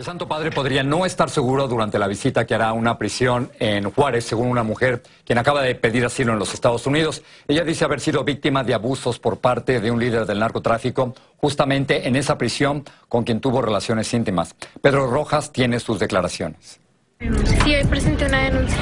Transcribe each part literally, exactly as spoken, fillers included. El Santo Padre podría no estar seguro durante la visita que hará a una prisión en Juárez, según una mujer quien acaba de pedir asilo en los Estados Unidos. Ella dice haber sido víctima de abusos por parte de un líder del narcotráfico, justamente en esa prisión con quien tuvo relaciones íntimas. Pedro Rojas tiene sus declaraciones. Sí, hoy presenté una denuncia.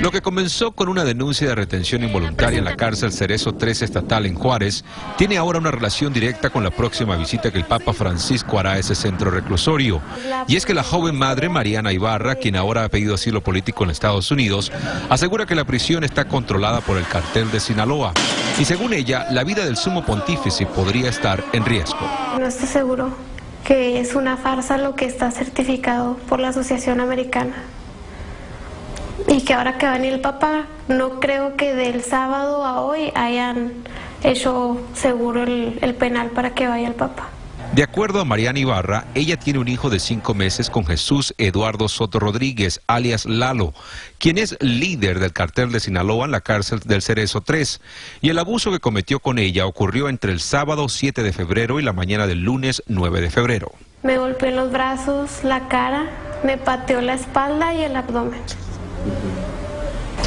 Lo que comenzó con una denuncia de retención involuntaria en la cárcel Cerezo trece estatal en Juárez, tiene ahora una relación directa con la próxima visita que el Papa Francisco hará a ese centro reclusorio. Y es que la joven madre Mariana Ibarra, quien ahora ha pedido asilo político en Estados Unidos, asegura que la prisión está controlada por el cartel de Sinaloa. Y según ella, la vida del sumo pontífice podría estar en riesgo. No estoy seguro que es una farsa lo que está certificado por la Asociación Americana. Y que ahora que va a venir el Papa, no creo que del sábado a hoy hayan hecho seguro el, el penal para que vaya el Papa. De acuerdo a Mariana Ibarra, ella tiene un hijo de cinco meses con Jesús Eduardo Soto Rodríguez, alias Lalo, quien es líder del cartel de Sinaloa en la cárcel del Cerezo tres. Y el abuso que cometió con ella ocurrió entre el sábado siete de febrero y la mañana del lunes nueve de febrero. Me golpeó en los brazos, la cara, me pateó la espalda y el abdomen.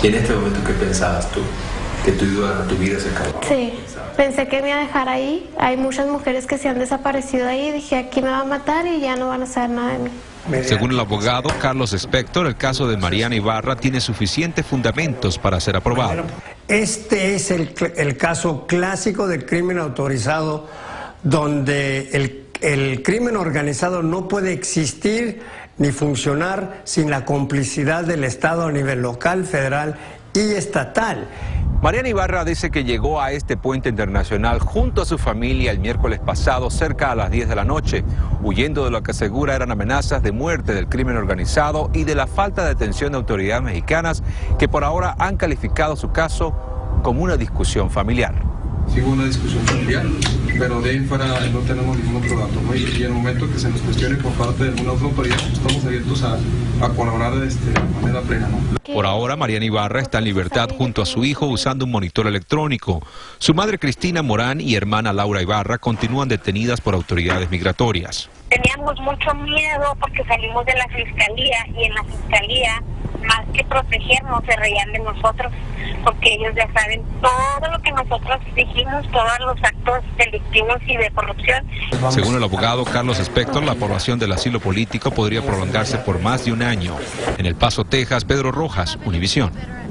¿Y en este momento qué pensabas tú? ¿Que tu vida, tu vida se acabó? Sí, pensé que me iba a dejar ahí. Hay muchas mujeres que se han desaparecido ahí. Dije, aquí me va a matar y ya no van a saber nada de mí. Según el abogado Carlos Spector, el caso de Mariana Ibarra tiene suficientes fundamentos para ser aprobado. Este es el, el caso clásico del crimen autorizado, donde el, el crimen organizado no puede existir ni funcionar sin la complicidad del Estado a nivel local, federal y estatal. Mariana Ibarra dice que llegó a este puente internacional junto a su familia el miércoles pasado cerca a las diez de la noche, huyendo de lo que asegura eran amenazas de muerte del crimen organizado y de la falta de atención de autoridades mexicanas que por ahora han calificado su caso como una discusión familiar. Sí, hubo una discusión familiar, pero de ahí fuera no tenemos ningún otro dato, ¿no? Y en el momento que se nos cuestione por parte de alguna otra autoridad, estamos abiertos a, a colaborar de, este, de manera plena, ¿no? Por ahora, Mariana Ibarra está en libertad junto a su hijo usando un monitor electrónico. Su madre Cristina Morán y hermana Laura Ibarra continúan detenidas por autoridades migratorias. Teníamos mucho miedo porque salimos de la fiscalía y en la fiscalía, más que protegernos, se reían de nosotros, porque ellos ya saben todo lo que nosotros dijimos, todos los actos delictivos y de corrupción. Según el abogado Carlos Spector, la aprobación del asilo político podría prolongarse por más de un año. En El Paso, Texas, Pedro Rojas, Univision.